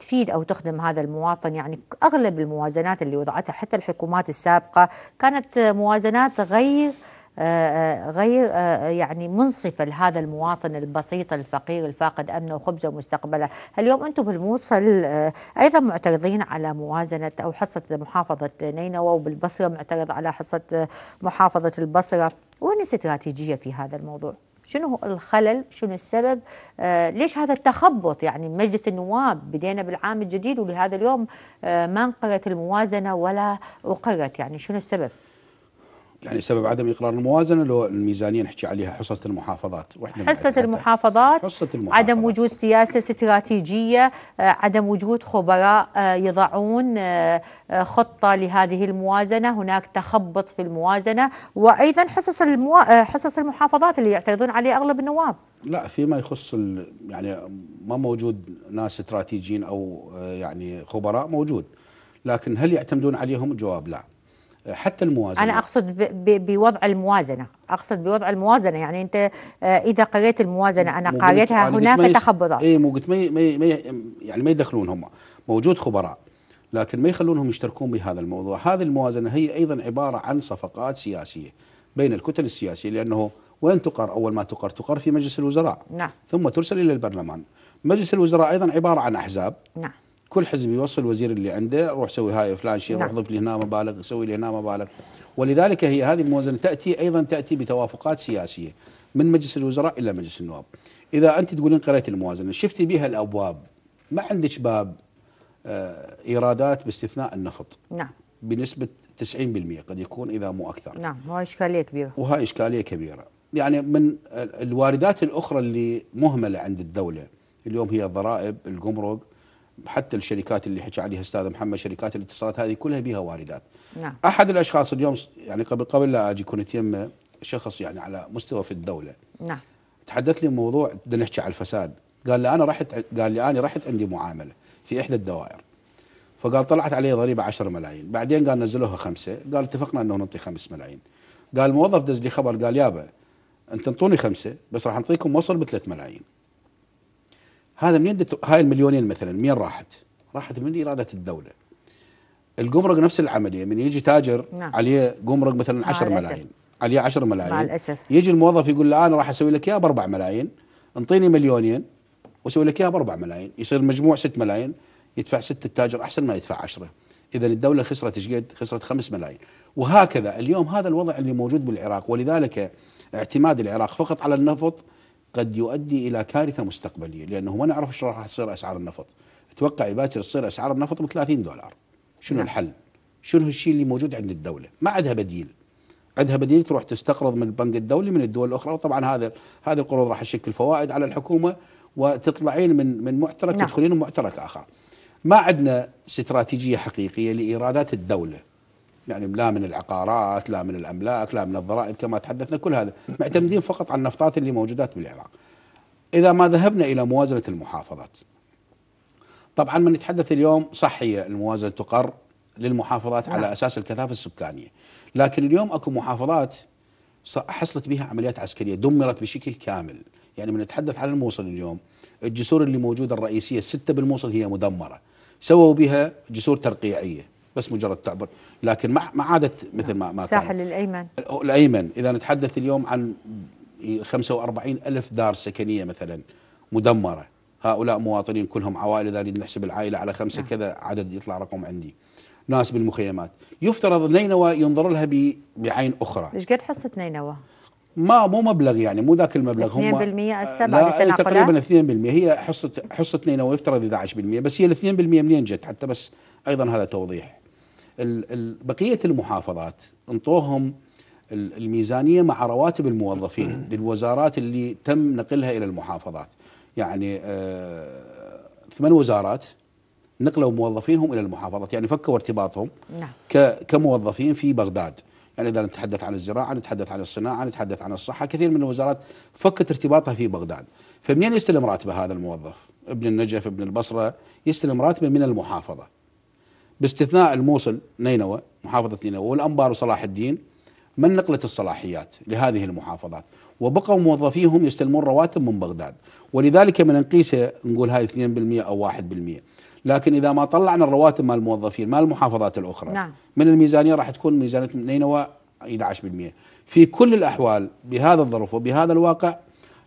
تفيد أو تخدم هذا المواطن. يعني أغلب الموازنات اللي وضعتها حتى الحكومات السابقة كانت موازنات غير غير يعني منصفة لهذا المواطن البسيط الفقير الفاقد أمنه وخبزه ومستقبله. اليوم أنتم بالموصل أيضا معترضين على موازنة أو حصة محافظة نينوى، وبالبصرة معترض على حصة محافظة البصرة. وين الاستراتيجية في هذا الموضوع؟ شنو هو الخلل؟ شنو السبب؟ آه ليش هذا التخبط؟ يعني مجلس النواب بدينا بالعام الجديد ولهذا اليوم آه ما انقرت الموازنة ولا أقرت، يعني شنو السبب؟ يعني سبب عدم إقرار الموازنة لو الميزانية نحكي عليها حصة المحافظات حصة المحافظات حصة المحافظات عدم وجود سياسة استراتيجية، عدم وجود خبراء يضعون خطة لهذه الموازنة، هناك تخبط في الموازنة. وأيضا حصص المو... حصص المحافظات اللي يعترضون عليه أغلب النواب. لا فيما يخص ال... يعني ما موجود ناس استراتيجيين أو يعني خبراء موجود، لكن هل يعتمدون عليهم؟ الجواب لا. حتى الموازنة أنا أقصد بوضع الموازنة، أقصد بوضع الموازنة يعني أنت إذا قريت الموازنة أنا قريتها هناك تخبطات. إي مو قلت ما يعني ما يدخلون، هم موجود خبراء لكن ما يخلونهم يشتركون بهذا الموضوع. هذه الموازنة هي أيضا عبارة عن صفقات سياسية بين الكتل السياسية، لأنه وين تقر؟ أول ما تقر تقر في مجلس الوزراء نعم. ثم ترسل إلى البرلمان. مجلس الوزراء أيضا عبارة عن أحزاب نعم. كل حزب يوصل وزير اللي عنده، روح سوي هاي فلان شيء نعم. روح ضيف لي هنا مبالغ، سوي لي هنا مبالغ. ولذلك هي هذه الموازنة تأتي أيضا تأتي بتوافقات سياسية من مجلس الوزراء إلى مجلس النواب. إذا أنت تقولين قريت الموازنة شفتي بها الأبواب، ما عندك باب آه إيرادات باستثناء النفط نعم بنسبة تسعين بالمئة قد يكون إذا مو أكثر نعم. وهي إشكالية كبيرة وهي إشكالية كبيرة يعني من الواردات الأخرى اللي مهملة عند الدولة اليوم هي الضرائب، الجمرك، حتى الشركات اللي حكى عليها استاذ محمد، شركات الاتصالات هذه كلها بها واردات نعم. احد الاشخاص اليوم يعني قبل قبل لا اجي كنت يمه شخص يعني على مستوى في الدوله نعم تحدث لي موضوع بدنا نحكي على الفساد، قال لي انا رحت قال لي انا رحت عندي معامله في احدى الدوائر، فقال طلعت علي ضريبه عشرة ملايين، بعدين قال نزلوها خمسة، قال اتفقنا انه نعطي خمسة ملايين، قال موظف دز لي خبر قال يابا انت انطوني خمسة بس راح نعطيكم وصل ب ثلاثة ملايين. هذا منين هاي المليونين مثلا منين راحت؟ راحت من ايرادات الدوله. الجمرك نفس العمليه، من يجي تاجر نعم. عليه جمرك مثلا عشرة ملايين، عليه عشرة ملايين مع الاسف، يجي الموظف يقول له انا راح اسوي لك اياها ب أربعة ملايين، انطيني مليونين واسوي لك اياها ب أربعة ملايين، يصير مجموع ستة ملايين، يدفع ستة التاجر احسن ما يدفع عشرة، إذا الدولة خسرت ايش قد؟ خسرت خمسة ملايين. وهكذا اليوم هذا الوضع اللي موجود بالعراق، ولذلك اعتماد العراق فقط على النفط قد يؤدي إلى كارثة مستقبلية، لأنه ما نعرف ايش راح تصير أسعار النفط. أتوقع يباشر تصير أسعار النفط ب ثلاثين دولار. شنو الحل؟ شنو الشيء اللي موجود عند الدولة؟ ما عندها بديل. عندها بديل تروح تستقرض من البنك الدولي من الدول الأخرى، وطبعا هذا هذه القروض راح تشكل فوائد على الحكومة، وتطلعين من من معترك نعم. تدخلين معترك آخر. ما عندنا استراتيجية حقيقية لإيرادات الدولة، يعني لا من العقارات، لا من الأملاك، لا من الضرائب كما تحدثنا، كل هذا معتمدين فقط على النفطات اللي موجودات بالعراق. إذا ما ذهبنا إلى موازنة المحافظات، طبعا من نتحدث اليوم صح هي الموازنة تقر للمحافظات نعم. على أساس الكثافة السكانية، لكن اليوم أكو محافظات حصلت بها عمليات عسكرية دمرت بشكل كامل. يعني من نتحدث عن الموصل اليوم، الجسور اللي موجودة الرئيسية الستة بالموصل هي مدمرة، سووا بها جسور ترقيعية بس مجرد تعبر، لكن ما عادت مثل ما ما الساحل الأيمن الأيمن إذا نتحدث اليوم عن خمسة وأربعين ألف دار سكنية مثلا مدمرة، هؤلاء مواطنين كلهم عوائل، إذا نريد نحسب العائلة على خمسة كذا عدد يطلع رقم عندي، ناس بالمخيمات. يفترض نينوى ينظر لها بعين أخرى. إيش قد حصة نينوى؟ ما مو مبلغ، يعني مو ذاك المبلغ، هم اثنين بالمئة السبعة للتناقلات تقريبا اثنين بالمئة، هي حصة حصة نينوى يفترض احد عشر بالمئة، بس هي ال اثنين بالمئة منين جت حتى؟ بس أيضا هذا توضيح. بقية المحافظات انطوهم الميزانية مع رواتب الموظفين للوزارات اللي تم نقلها إلى المحافظات، يعني آه ثمان وزارات نقلوا موظفينهم إلى المحافظات، يعني فكوا ارتباطهم نعم. كموظفين في بغداد، يعني إذا نتحدث عن الزراعة، نتحدث عن الصناعة، نتحدث عن الصحة، كثير من الوزارات فكت ارتباطها في بغداد. فمنين يستلم راتبه هذا الموظف؟ ابن النجف، ابن البصرة، يستلم راتبه من المحافظة، باستثناء الموصل نينوى، محافظة نينوى والأنبار وصلاح الدين من نقلت الصلاحيات لهذه المحافظات، وبقوا موظفيهم يستلمون رواتب من بغداد. ولذلك من نقيسها نقول هاي اثنين بالمئة أو واحد بالمئة، لكن إذا ما طلعنا الرواتب مال الموظفين مال المحافظات الأخرى نعم. من الميزانية راح تكون ميزانية نينوى احد عشر بالمئة. في كل الأحوال بهذا الظرف وبهذا الواقع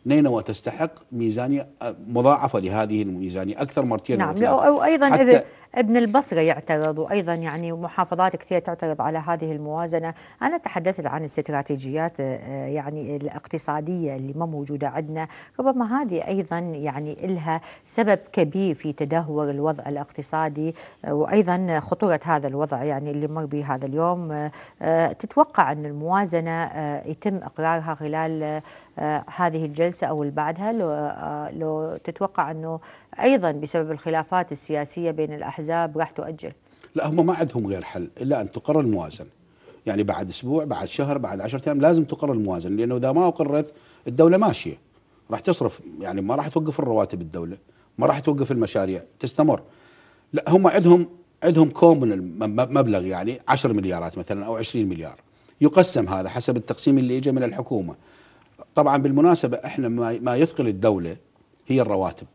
نينوى تستحق ميزانية مضاعفة لهذه الميزانية أكثر مرتين نعم وثلاثة. وأيضا ابن البصرة يعترض، وأيضا يعني محافظات كثير تعترض على هذه الموازنة. أنا تحدثت عن الاستراتيجيات يعني الاقتصادية اللي ما موجودة عندنا، ربما هذه أيضا يعني لها سبب كبير في تدهور الوضع الاقتصادي، وأيضا خطورة هذا الوضع يعني اللي مر به هذا اليوم. تتوقع أن الموازنة يتم إقرارها خلال هذه الجلسة أو بعدها؟ لو, لو تتوقع أنه أيضا بسبب الخلافات السياسية بين الأحزاب راح تؤجل؟ لا، هم ما عندهم غير حل إلا أن تقر الموازنة، يعني بعد أسبوع، بعد شهر، بعد عشرة أيام لازم تقر الموازنة، لأنه إذا ما أقرت الدولة ماشية راح تصرف، يعني ما راح توقف الرواتب الدولة، ما راح توقف المشاريع، تستمر. لا، هم عندهم عندهم كوم من المبلغ، يعني عشرة مليارات مثلا أو عشرين مليار، يقسم هذا حسب التقسيم اللي إجا من الحكومة. طبعا بالمناسبة احنا ما يثقل الدولة هي الرواتب،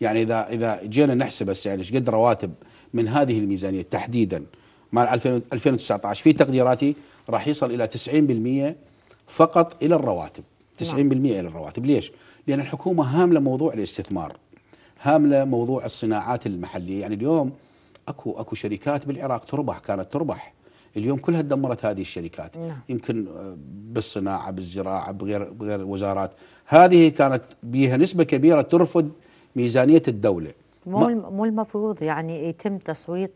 يعني إذا إذا جينا نحسب هسه يعني ايش قد رواتب من هذه الميزانية تحديدا مال ألفين وتسعة عشر، في تقديراتي راح يصل إلى تسعين بالمئة فقط إلى الرواتب، تسعين بالمئة إلى الرواتب. ليش؟ لأن الحكومة هاملة موضوع الاستثمار، هاملة موضوع الصناعات المحلية. يعني اليوم أكو أكو شركات بالعراق تربح، كانت تربح، اليوم كلها تدمرت هذه الشركات نعم. يمكن بالصناعة، بالزراعة، بغير بغير وزارات، هذه كانت بها نسبة كبيرة ترفض ميزانية الدولة. مو مو المفروض يعني يتم تصويت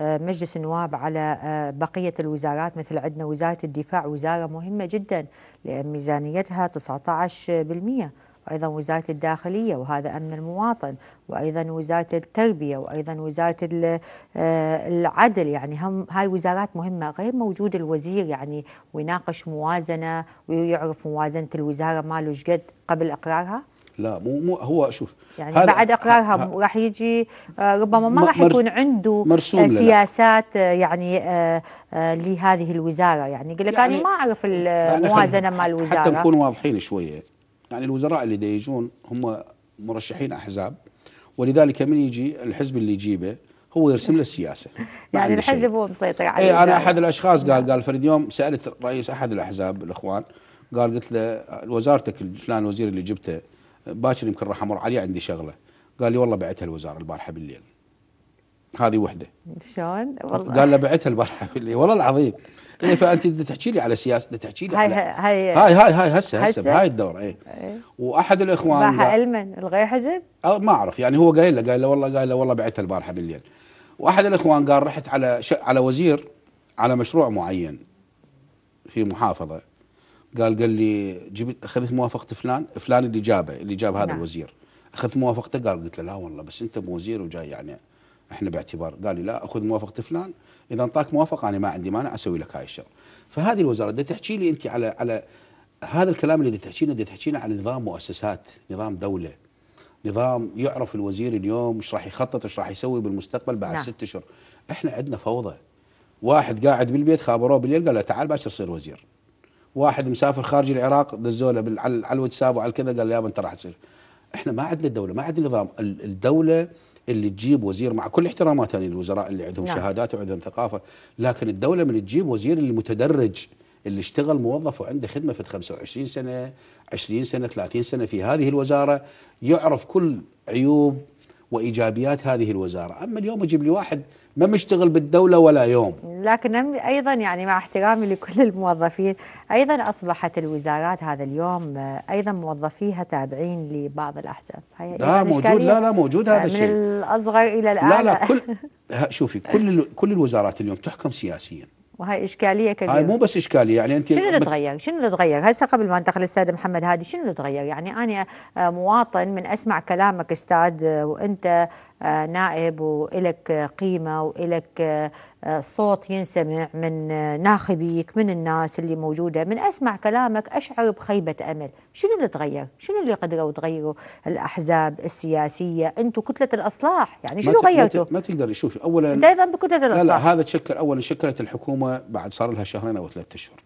مجلس النواب على بقية الوزارات؟ مثل عندنا وزارة الدفاع وزارة مهمة جدا ميزانيتها تسعة عشر بالمئة، وأيضا وزارة الداخلية وهذا أمن المواطن، وأيضا وزارة التربية، وأيضا وزارة العدل، يعني هم هاي وزارات مهمة. غير موجود الوزير يعني ويناقش موازنة ويعرف موازنة الوزارة ماله ايش قد قبل إقرارها؟ لا، مو مو هو شوف يعني بعد اقرارها راح يجي ربما ما راح يكون عنده سياسات يعني آآ آآ لهذه الوزاره، يعني يقول لك يعني انا ما اعرف الموازنه مال الوزاره. حتى نكون واضحين شويه، يعني الوزراء اللي يجون هم مرشحين احزاب، ولذلك من يجي الحزب اللي يجيبه هو يرسم له السياسه، يعني الحزب هو مسيطر عليه. اي انا احد الاشخاص قال قال فريد يوم سالت رئيس احد الاحزاب الاخوان، قال قلت له وزارتك الفلان الوزير اللي جبته باكر يمكن راح امر عليه عندي شغله، قال لي والله بعتها الوزاره البارحه بالليل. هذه وحده. شلون؟ والله قال له بعتها البارحه والله العظيم. إيه فانت بدك تحكي لي على سياسه، بدك تحكي لي هاي هاي هاي هاي هاي هسه هسه هاي الدور. اي واحد الاخوان باح علما الغي حزب ما اعرف يعني، هو قايل له قايل له والله قايل له والله بعتها البارحه بالليل. واحد الاخوان قال رحت على على وزير على مشروع معين في محافظه، قال قال لي جبت اخذت موافقه فلان فلان اللي جابه اللي جاب هذا نعم. الوزير اخذت موافقته؟ قال قلت له لا والله بس انت مو وزير وجاي يعني احنا باعتبار. قال لي لا اخذ موافقه فلان، اذا انطاك موافقه انا ما عندي مانع اسوي لك هاي الشغله. فهذه الوزاره بدها تحكي لي انت على على هذا الكلام اللي بدها تحكي لنا، بدها تحكي لنا على نظام مؤسسات، نظام دوله، نظام يعرف الوزير اليوم ايش راح يخطط ايش راح يسوي بالمستقبل بعد نعم. ست اشهر. احنا عندنا فوضى، واحد قاعد بالبيت خابروه بالليل قال له تعال باكر صير وزير، واحد مسافر خارج العراق دزوله على الواتساب وعلى كذا قال له يابا انت راح تصير. احنا ما عندنا دوله، ما عندنا نظام. الدوله اللي تجيب وزير مع كل احتراماتنا للوزراء اللي عندهم نعم. شهادات وعندهم ثقافه، لكن الدوله من تجيب وزير اللي متدرج اللي اشتغل موظف وعنده خدمه في خمسة وعشرين سنه عشرين سنه ثلاثين سنه في هذه الوزاره، يعرف كل عيوب وايجابيات هذه الوزاره. اما اليوم اجيب لي واحد ما مشتغل بالدوله ولا يوم. لكن ايضا يعني مع احترامي لكل الموظفين، ايضا اصبحت الوزارات هذا اليوم ايضا موظفيها تابعين لبعض الاحزاب. هي لا موجود، لا لا موجود هذا الشيء من الاصغر الى الاعلى. لا لا كل شوفي كل كل الوزارات اليوم تحكم سياسيا، وهي اشكاليه كبيره. هاي مو بس اشكاليه يعني انت شنو اللي تغير؟ شنو اللي تغير؟ هسه قبل ما انتقل للاستاذ محمد هادي، شنو اللي تغير؟ يعني انا مواطن من اسمع كلامك استاذ، وانت نائب والك قيمه والك صوت ينسمع من ناخبيك من الناس اللي موجوده، من اسمع كلامك اشعر بخيبه امل، شنو اللي تغير؟ شنو اللي قدروا تغيروا الاحزاب السياسيه؟ انتم كتله الاصلاح، يعني شنو غيرتوا؟ ما تقدر شوفي اولا انت ايضا بكتله الاصلاح. لا لا هذا تشكل اولا، شكلت الحكومه بعد صار لها شهرين او ثلاثة اشهر.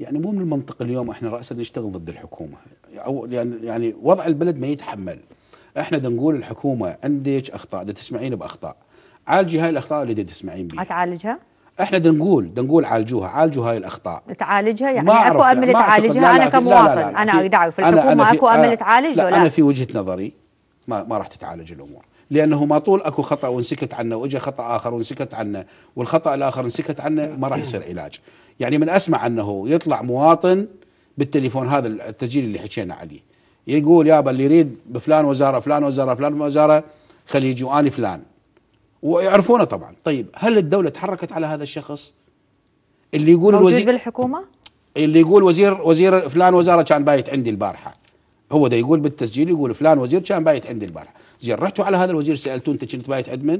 يعني مو من المنطق اليوم احنا راسا نشتغل ضد الحكومه، او يعني يعني وضع البلد ما يتحمل. احنا نقول الحكومه عندك اخطاء، دا تسمعين باخطاء، عالجي هاي الاخطاء اللي دا تسمعين بيها. تعالجها؟ احنا دا نقول دا نقول عالجوها، عالجوا هاي الاخطاء. تعالجها يعني اكو امل تعالجها؟ انا كمواطن انا اريد اعرف الحكومه اكو امل تعالج ولا لا؟ انا في وجهه نظري ما ما راح تتعالج الامور، لانه ما طول اكو خطا وانسكت عنه واجى خطا اخر وانسكت عنه، والخطا الاخر انسكت عنه ما راح يصير علاج. يعني من اسمع انه يطلع مواطن بالتليفون هذا التسجيل اللي حكينا عليه يقول يابا اللي يريد بفلان وزاره فلان وزاره فلان وزاره خليه يجي واني فلان، ويعرفونه طبعا. طيب هل الدوله تحركت على هذا الشخص اللي يقول موجود الوزير بالحكومه؟ اللي يقول وزير وزير فلان وزاره كان بايت عندي البارحه، هو ده يقول بالتسجيل يقول فلان وزير كان بايت عندي البارحه. زين رحتوا على هذا الوزير سالتوه انت كنت بايت عند من؟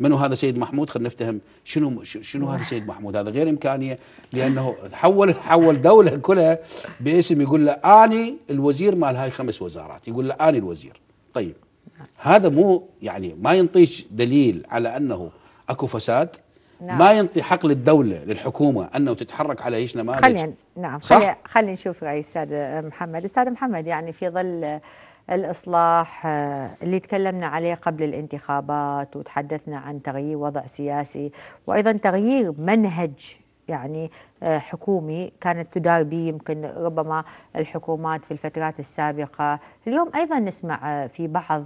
منو هذا سيد محمود؟ خلينا نفتهم شنو شنو هذا سيد محمود؟ هذا غير امكانيه، لانه حول حول دوله كلها باسم يقول له اني الوزير مال هاي خمس وزارات، يقول له اني الوزير. طيب هذا مو يعني ما ينطيك دليل على انه اكو فساد. نعم. ما ينطي حق للدولة للحكومة أنه تتحرك على ايش نماذج. خلينا نعم خلينا خلينا نشوف رأي الأستاذ محمد. الأستاذ محمد يعني في ظل الإصلاح اللي تكلمنا عليه قبل الانتخابات وتحدثنا عن تغيير وضع سياسي وأيضا تغيير منهج يعني حكومي كانت تدار به يمكن ربما الحكومات في الفترات السابقة، اليوم أيضا نسمع في بعض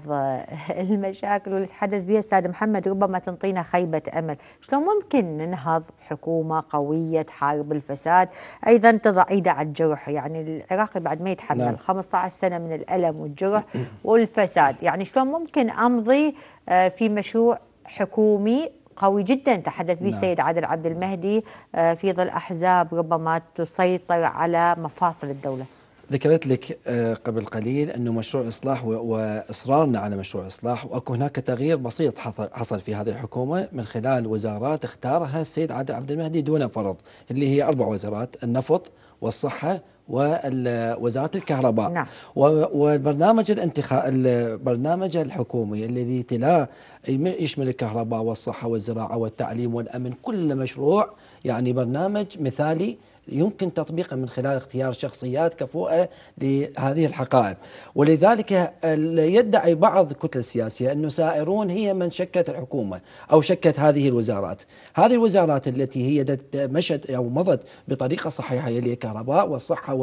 المشاكل واللي تحدث بها أستاذ محمد ربما تنطينا خيبة أمل. شلون ممكن ننهض حكومة قوية تحارب الفساد أيضا تضع إيدها على الجرح؟ يعني العراقي بعد ما يتحمل خمسة عشر سنة من الألم والجرح والفساد، يعني شلون ممكن أمضي في مشروع حكومي قوي جدا تحدث به السيد عادل عبد المهدي في ظل أحزاب ربما تسيطر على مفاصل الدولة؟ ذكرت لك قبل قليل أنه مشروع إصلاح وإصرارنا على مشروع إصلاح، وأكو هناك تغيير بسيط حصل في هذه الحكومة من خلال وزارات اختارها السيد عادل عبد المهدي دون فرض، اللي هي أربع وزارات: النفط والصحة ووزارة الكهرباء. نعم. والبرنامج الانتخاب البرنامج الحكومي الذي تلاه يشمل الكهرباء والصحة والزراعة والتعليم والأمن، كل مشروع يعني برنامج مثالي يمكن تطبيقه من خلال اختيار شخصيات كفؤة لهذه الحقائب. ولذلك يدعي بعض الكتل السياسية أنه سائرون هي من شكت الحكومة أو شكت هذه الوزارات، هذه الوزارات التي هي مشت أو مضت بطريقة صحيحة اللي هي الكهرباء والصحة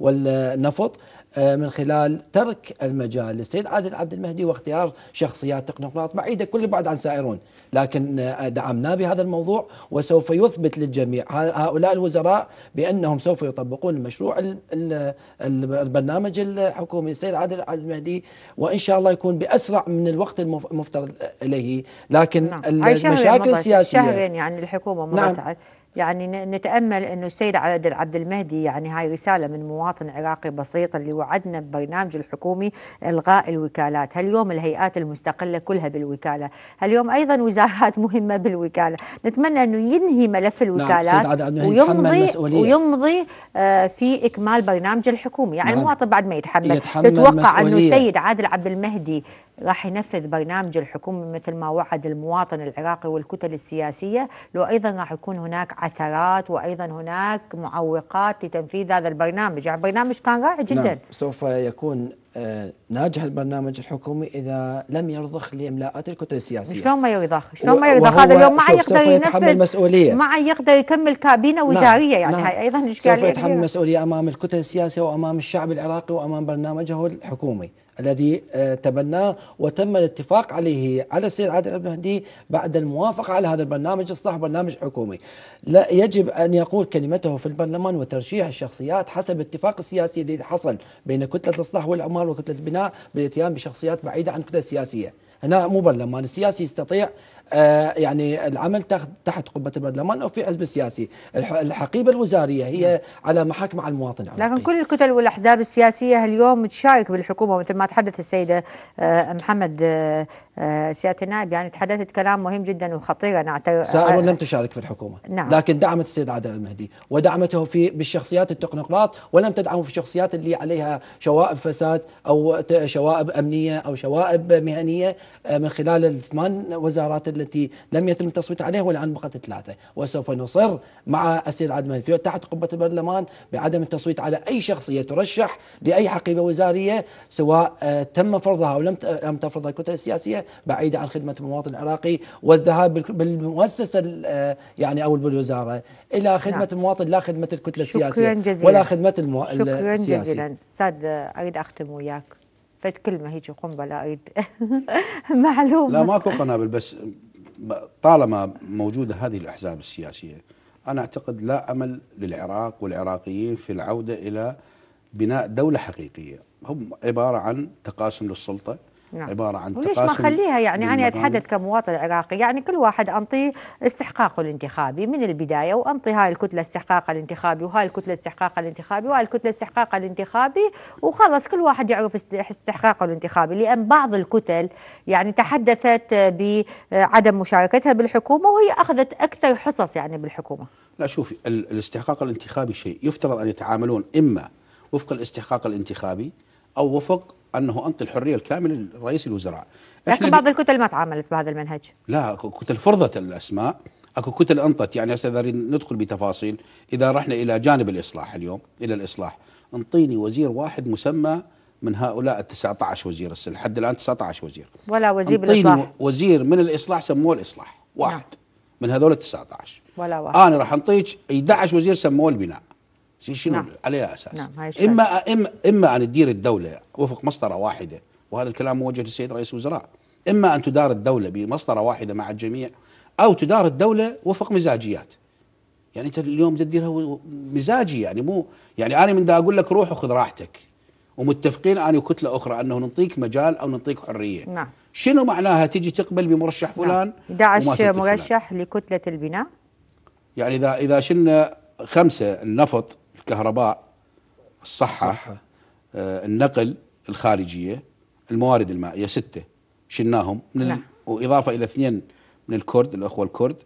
والنفط، من خلال ترك المجال للسيد عادل عبد المهدي واختيار شخصيات تكنوقراط بعيدة كل البعد عن سائرون. لكن دعمنا بهذا الموضوع، وسوف يثبت للجميع هؤلاء الوزراء بأنهم سوف يطبقون المشروع البرنامج الحكومي للسيد عادل عبد المهدي، وإن شاء الله يكون بأسرع من الوقت المفترض إليه. لكن نعم. المشاكل السياسية شهرين يعني الحكومة مرت نعم. يعني نتأمل أنه السيد عادل عبد المهدي، يعني هاي رسالة من مواطن عراقي بسيط اللي وعدنا ببرنامج الحكومي إلغاء الوكالات. هاليوم الهيئات المستقلة كلها بالوكالة، هاليوم أيضا وزارات مهمة بالوكالة. نتمنى أنه ينهي ملف الوكالات نعم. ويمضي ويمضي في إكمال برنامج الحكومي، يعني نعم. المواطن بعد ما يتحمل. تتوقع أنه السيد عادل عبد المهدي راح ينفذ برنامج الحكومي مثل ما وعد المواطن العراقي والكتل السياسية؟ لو أيضا راح يكون هناك عثرات وأيضا هناك معوقات لتنفيذ هذا البرنامج، يعني برنامج كان رائع جدا. نعم. سوف يكون ناجح البرنامج الحكومي إذا لم يرضخ لإملاءات الكتل السياسية. شلون ما يرضخ؟ شلون ما يرضخ؟ هذا اليوم ما يقدر ينفذ، ما يقدر يكمل كابينة وزارية، يعني هاي أيضا إشكالية. سوف يتحمل المسؤولية أمام الكتل السياسية وأمام الشعب العراقي وأمام برنامجه الحكومي الذي تبناه وتم الاتفاق عليه على السيد عادل عبد المهدي بعد الموافقة على هذا البرنامج إصلاح برنامج حكومي. لا يجب أن يقول كلمته في البرلمان وترشيح الشخصيات حسب الاتفاق السياسي الذي حصل بين كتلة الإصلاح والعمال وكتلة البناء بالاتيان بشخصيات بعيدة عن الكتلة السياسية. هنا مو برلمان، السياسي يستطيع يعني العمل تحت قبة البرلمان أو في حزب السياسي. الحقيبة الوزارية هي على محاك مع المواطن العراقي. لكن كل الكتل والأحزاب السياسية اليوم تشارك بالحكومة، مثل ما تحدث السيدة محمد سيادة النائب، يعني تحدثت كلام مهم جدا وخطير. أنا أعتقد سائرون لم تشارك في الحكومة نعم. لكن دعمت السيد عادل المهدي ودعمته في بالشخصيات التكنوقراط، ولم تدعمه في الشخصيات اللي عليها شوائب فساد أو شوائب أمنية أو شوائب مهنية، من خلال الثمان وزارات التي لم يتم التصويت عليها والآن بقت ثلاثة. وسوف نصر مع السيد عادل المهدي تحت قبة البرلمان بعدم التصويت على أي شخصية ترشح لأي حقيبة وزارية سواء تم فرضها أو لم تفرضها الكتل السياسية، بعيدة عن خدمة المواطن العراقي والذهاب بالمؤسسة يعني أو بالوزارة إلى خدمة نعم. المواطن، لا خدمة الكتلة السياسية ولا خدمة المو... شكرا جزيلا. أستاذ أريد أختم وياك فد كلمة هيك قنبلة أريد معلومة. لا ماكو قنابل، بس طالما موجودة هذه الأحزاب السياسية أنا أعتقد لا أمل للعراق والعراقيين في العودة إلى بناء دولة حقيقية. هم عبارة عن تقاسم للسلطة نعم. عبارة عن وليش ما خليها يعني أنا أتحدث كمواطن عراقي، يعني كل واحد أنطي استحقاقه الانتخابي من البداية، وأنطي هاي الكتلة استحقاقها الانتخابي وهاي الكتلة استحقاقها الانتخابي وهاي الكتلة استحقاقها الانتخابي، وخلص كل واحد يعرف استحقاقه الانتخابي. لأن بعض الكتل يعني تحدثت بعدم مشاركتها بالحكومة وهي أخذت أكثر حصص يعني بالحكومة. لا شوفي، الاستحقاق الانتخابي شيء يفترض أن يتعاملون إما وفق الاستحقاق الانتخابي أو وفق أنه أنت الحرية الكاملة لرئيس الوزراء. لكن بعض الكتل ما تعاملت بهذا المنهج. لا، كتل فرضت الأسماء، أكو كتل أنطت. يعني هسه إذا ندخل بتفاصيل، إذا رحنا إلى جانب الإصلاح اليوم، إلى الإصلاح، انطيني وزير واحد مسمى من هؤلاء ال تسعة عشر وزير، هسه لحد الآن تسعة عشر وزير. ولا وزير بالإصلاح. وزير من الإصلاح سموه الإصلاح، واحد نعم. من هذول ال تسعة عشر. ولا واحد. أنا راح أنطيك أحد عشر وزير سموه البناء. شنو نعم. عليها اساس نعم. اما اما اما ان تدير الدوله وفق مسطره واحده، وهذا الكلام موجه للسيد رئيس الوزراء، اما ان تدار الدوله بمسطره واحده مع الجميع، او تدار الدوله وفق مزاجيات. يعني انت اليوم تديرها مزاجي، يعني مو يعني انا من دا اقول لك روح وخذ راحتك، ومتفقين انا وكتله اخرى انه ننطيك مجال او ننطيك حريه نعم. شنو معناها تجي تقبل بمرشح فلان أحد عشر نعم. مرشح فلان. لكتله البناء، يعني اذا اذا شلنا خمسه، النفط، الكهرباء، الصحة, الصحة. آه، النقل، الخارجية، الموارد المائية، ستة شلناهم من نعم. وإضافة إلى اثنين من الكرد، الأخوة الكرد،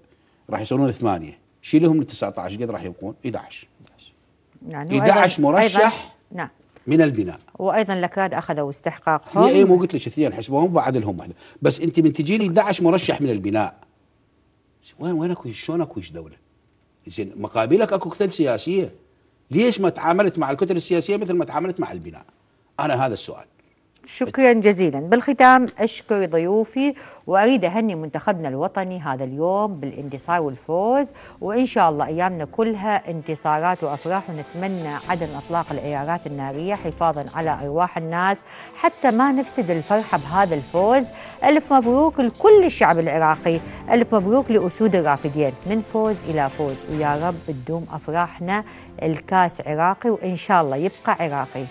راح يصيرون ثمانية. شيلهم من تسعة عشر، قد راح يبقون أحد عشر يعني أحد عشر مرشح نعم. من البناء. وأيضا لكاد أخذوا استحقاقهم. هي إيه مو قلت لك اثنين حسبوهم وعدلهم واحدة، بس أنت من تجي لي أحد عشر مرشح من البناء، وين وين أكو شلون أكو دولة؟ زين مقابلك أكو كتل سياسية ليش ما تعاملت مع الكتل السياسية مثل ما تعاملت مع البناء؟ أنا هذا السؤال. شكرا جزيلا. بالختام أشكر ضيوفي وأريد أهني منتخبنا الوطني هذا اليوم بالانتصار والفوز، وإن شاء الله أيامنا كلها انتصارات وأفراح، ونتمنى عدم إطلاق العيارات النارية حفاظا على أرواح الناس حتى ما نفسد الفرحة بهذا الفوز. ألف مبروك لكل الشعب العراقي، ألف مبروك لأسود الرافدين، من فوز إلى فوز، ويا رب تدوم أفراحنا. الكاس عراقي وإن شاء الله يبقى عراقي.